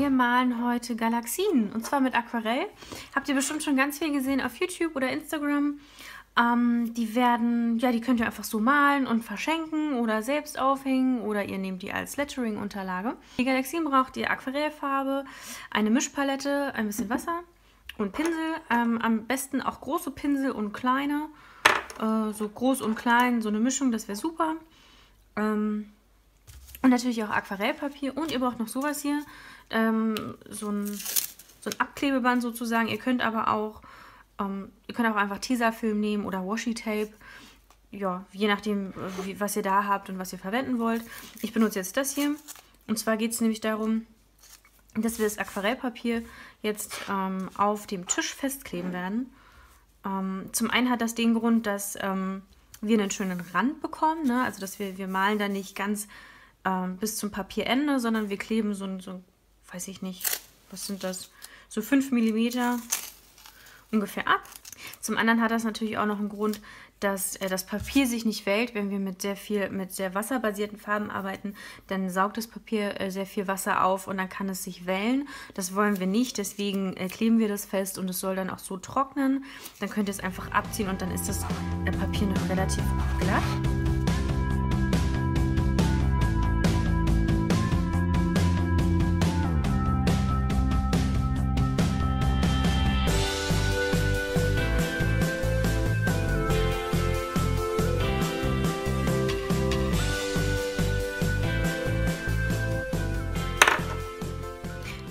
Wir malen heute Galaxien und zwar mit Aquarell. Habt ihr bestimmt schon ganz viel gesehen auf YouTube oder Instagram. Die werden, ja, die könnt ihr einfach so malen und verschenken oder selbst aufhängen oder ihr nehmt die als Lettering-Unterlage. Die Galaxien braucht ihr Aquarellfarbe, eine Mischpalette, ein bisschen Wasser und Pinsel. Am besten auch große Pinsel und kleine. So groß und klein, so eine Mischung, das wäre super. Und natürlich auch Aquarellpapier. Und ihr braucht noch sowas hier, so ein Abklebeband sozusagen. Ihr könnt aber auch, einfach Tesafilm nehmen oder Washi-Tape. Ja, je nachdem, was ihr da habt und was ihr verwenden wollt. Ich benutze jetzt das hier. Und zwar geht es nämlich darum, dass wir das Aquarellpapier jetzt auf dem Tisch festkleben werden. Zum einen hat das den Grund, dass wir einen schönen Rand bekommen, ne? Also dass wir malen da nicht ganz bis zum Papierende, sondern wir kleben so ein, weiß ich nicht, was sind das, so 5 mm ungefähr ab. Zum anderen hat das natürlich auch noch einen Grund, dass das Papier sich nicht wellt. Wenn wir mit sehr wasserbasierten Farben arbeiten, dann saugt das Papier sehr viel Wasser auf und dann kann es sich wellen. Das wollen wir nicht, deswegen kleben wir das fest und es soll dann auch so trocknen. Dann könnt ihr es einfach abziehen und dann ist das Papier noch relativ glatt.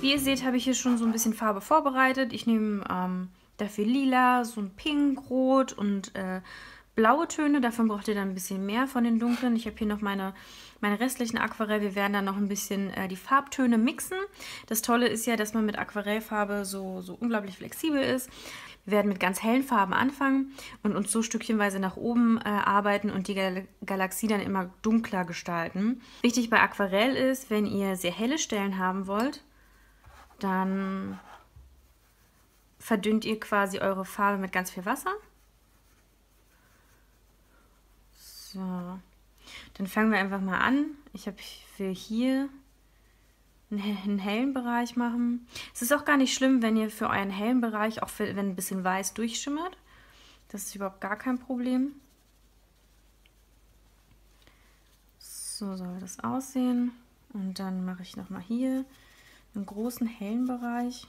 Wie ihr seht, habe ich hier schon so ein bisschen Farbe vorbereitet. Ich nehme dafür lila, so ein Pink, Rot und blaue Töne. Davon braucht ihr dann ein bisschen mehr von den dunklen. Ich habe hier noch meine restlichen Aquarell. Wir werden dann noch ein bisschen die Farbtöne mixen. Das Tolle ist ja, dass man mit Aquarellfarbe so unglaublich flexibel ist. Wir werden mit ganz hellen Farben anfangen und uns so stückchenweise nach oben arbeiten und die Galaxie dann immer dunkler gestalten. Wichtig bei Aquarell ist, wenn ihr sehr helle Stellen haben wollt, dann verdünnt ihr quasi eure Farbe mit ganz viel Wasser. So, dann fangen wir einfach mal an. Ich will hier einen hellen Bereich machen. Es ist auch gar nicht schlimm, wenn ihr für euren hellen Bereich, auch wenn ein bisschen weiß durchschimmert. Das ist überhaupt gar kein Problem. So soll das aussehen. Und dann mache ich nochmal hier einen großen hellen Bereich.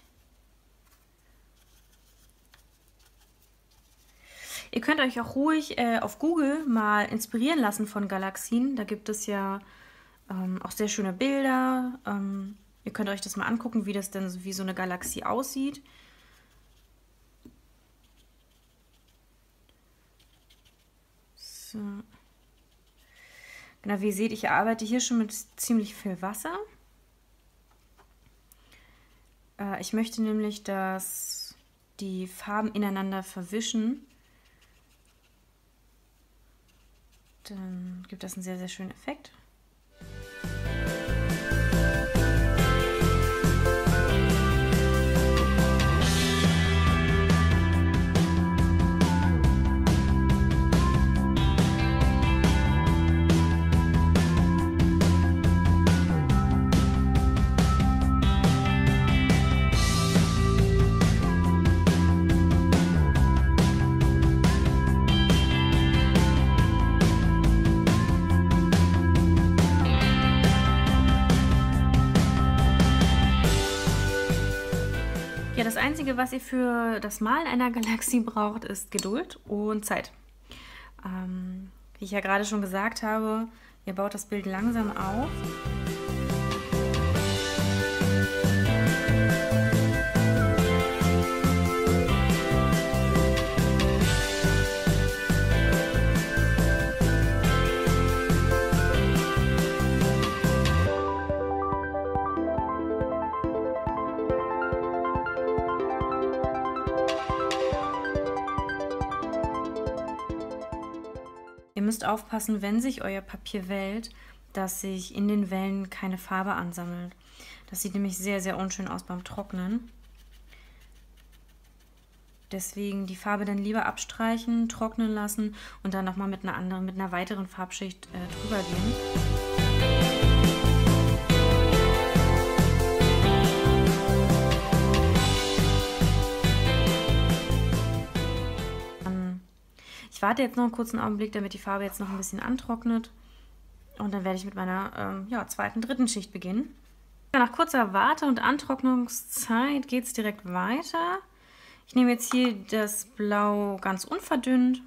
Ihr könnt euch auch ruhig auf Google mal inspirieren lassen von Galaxien. Da gibt es ja auch sehr schöne Bilder. Ihr könnt euch das mal angucken, wie das denn wie so eine Galaxie aussieht. So. Genau, wie ihr seht, ich arbeite hier schon mit ziemlich viel Wasser. Ich möchte nämlich, dass die Farben ineinander verwischen. Dann gibt das einen sehr, sehr schönen Effekt. Ja, das Einzige, was ihr für das Malen einer Galaxie braucht, ist Geduld und Zeit. Wie ich ja gerade schon gesagt habe, ihr baut das Bild langsam auf. Ihr müsst aufpassen, wenn sich euer Papier wellt, dass sich in den Wellen keine Farbe ansammelt. Das sieht nämlich sehr, sehr unschön aus beim Trocknen. Deswegen die Farbe dann lieber abstreichen, trocknen lassen und dann nochmal mit einer weiteren Farbschicht drüber gehen. Ich warte jetzt noch einen kurzen Augenblick, damit die Farbe jetzt noch ein bisschen antrocknet. Und dann werde ich mit meiner zweiten, dritten Schicht beginnen. Nach kurzer Warte- und Antrocknungszeit geht es direkt weiter. Ich nehme jetzt hier das Blau ganz unverdünnt.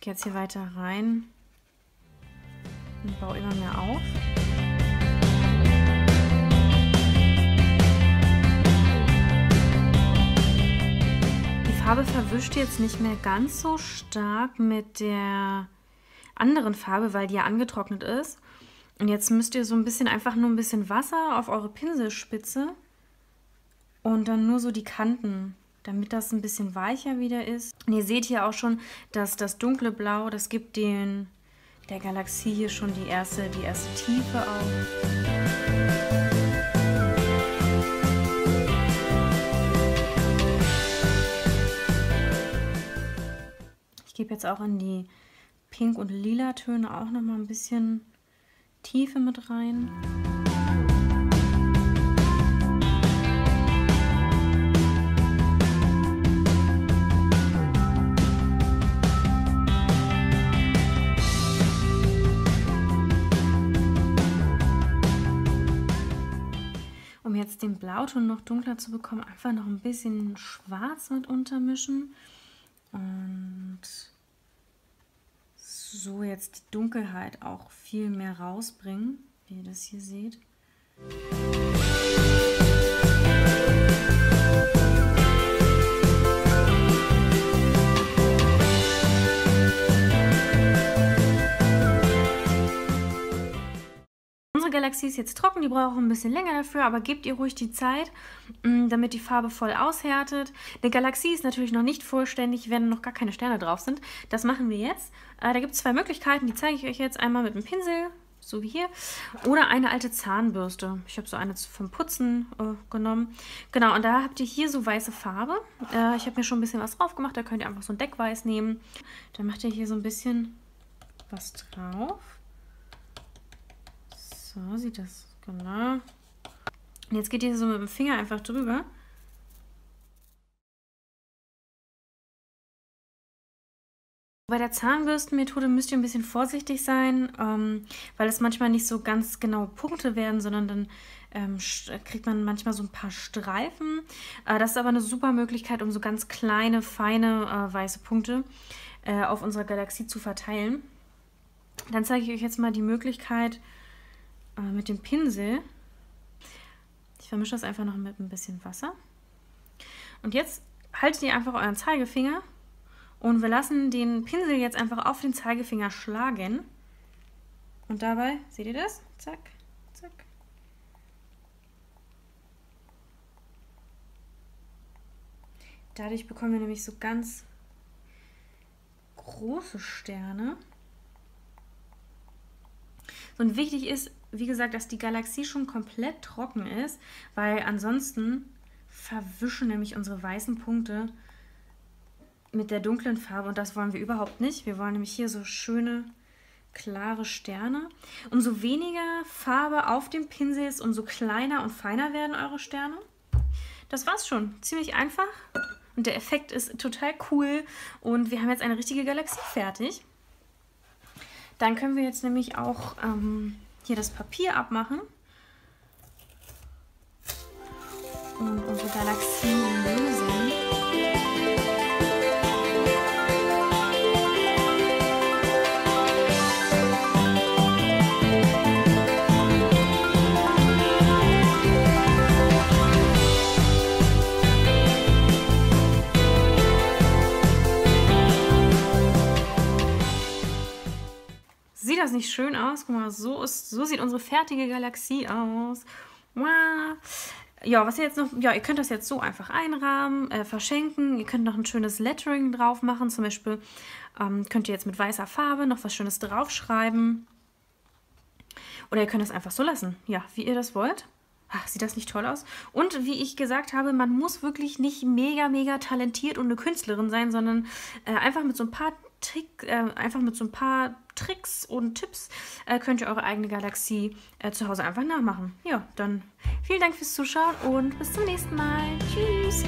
Gehe jetzt hier weiter rein und baue immer mehr auf. Die Farbe verwischt jetzt nicht mehr ganz so stark mit der anderen Farbe, weil die ja angetrocknet ist. Und jetzt müsst ihr so ein bisschen, einfach nur ein bisschen Wasser auf eure Pinselspitze und dann nur so die Kanten, damit das ein bisschen weicher wieder ist. Und ihr seht hier auch schon, dass das dunkle Blau, das gibt der Galaxie hier schon die erste Tiefe auf. Ich gebe jetzt auch in die Pink- und Lila-Töne auch nochmal ein bisschen Tiefe mit rein. Um jetzt den Blauton noch dunkler zu bekommen, einfach noch ein bisschen Schwarz mit untermischen. Und so jetzt die Dunkelheit auch viel mehr rausbringen, wie ihr das hier seht. Unsere Galaxie ist jetzt trocken, die braucht ein bisschen länger dafür, aber gebt ihr ruhig die Zeit, damit die Farbe voll aushärtet. Eine Galaxie ist natürlich noch nicht vollständig, wenn noch gar keine Sterne drauf sind. Das machen wir jetzt. Da gibt es zwei Möglichkeiten, die zeige ich euch jetzt. Einmal mit einem Pinsel, so wie hier, oder eine alte Zahnbürste. Ich habe so eine vom Putzen genommen. Genau, und da habt ihr hier so weiße Farbe. Ich habe mir schon ein bisschen was drauf gemacht, da könnt ihr einfach so ein Deckweiß nehmen. Dann macht ihr hier so ein bisschen was drauf. So sieht das, genau. Und jetzt geht ihr so mit dem Finger einfach drüber. Bei der Zahnbürstenmethode müsst ihr ein bisschen vorsichtig sein, weil es manchmal nicht so ganz genau Punkte werden, sondern dann kriegt man manchmal so ein paar Streifen. Das ist aber eine super Möglichkeit, um so ganz kleine, feine weiße Punkte auf unserer Galaxie zu verteilen. Dann zeige ich euch jetzt mal die Möglichkeit mit dem Pinsel. Ich vermische das einfach noch mit ein bisschen Wasser. Und jetzt haltet ihr einfach euren Zeigefinger und wir lassen den Pinsel jetzt einfach auf den Zeigefinger schlagen. Und dabei, seht ihr das? Zack, zack. Dadurch bekommen wir nämlich so ganz große Sterne. Und wichtig ist, wie gesagt, dass die Galaxie schon komplett trocken ist, weil ansonsten verwischen nämlich unsere weißen Punkte mit der dunklen Farbe und das wollen wir überhaupt nicht. Wir wollen nämlich hier so schöne, klare Sterne. Umso weniger Farbe auf dem Pinsel ist, umso kleiner und feiner werden eure Sterne. Das war's schon. Ziemlich einfach und der Effekt ist total cool und wir haben jetzt eine richtige Galaxie fertig. Dann können wir jetzt nämlich auch hier das Papier abmachen und unsere Galaxie lösen. Sieht das nicht schön aus? Guck mal, so sieht unsere fertige Galaxie aus. Wow. Ja, was ihr jetzt noch, ja, ihr könnt das jetzt so einfach einrahmen, verschenken. Ihr könnt noch ein schönes Lettering drauf machen. Zum Beispiel könnt ihr jetzt mit weißer Farbe noch was Schönes draufschreiben. Oder ihr könnt das einfach so lassen. Ja, wie ihr das wollt. Ach, sieht das nicht toll aus? Und wie ich gesagt habe, man muss wirklich nicht mega, mega talentiert und eine Künstlerin sein, sondern einfach mit so ein paar Tricks und Tipps könnt ihr eure eigene Galaxie zu Hause einfach nachmachen. Ja, dann vielen Dank fürs Zuschauen und bis zum nächsten Mal. Tschüss!